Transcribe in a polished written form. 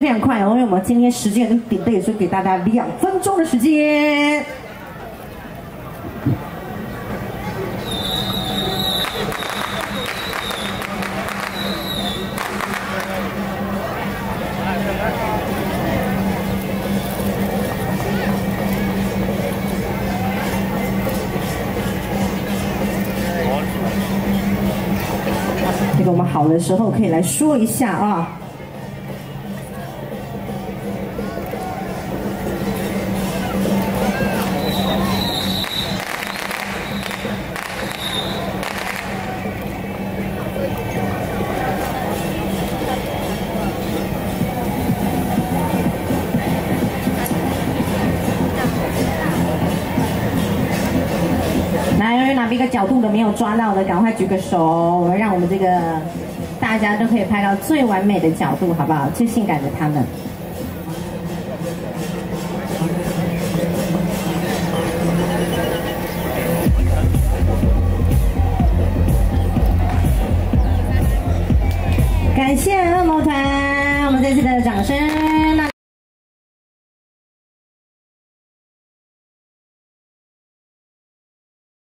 非常快哦，因为我们今天时间很紧迫，所以给大家2分钟的时间。这个我们好的时候可以来说一下啊。 哪边一个角度的没有抓到的，赶快举个手，让我们这个大家都可以拍到最完美的角度，好不好？最性感的他们。感谢恶魔团，我们这次的掌声。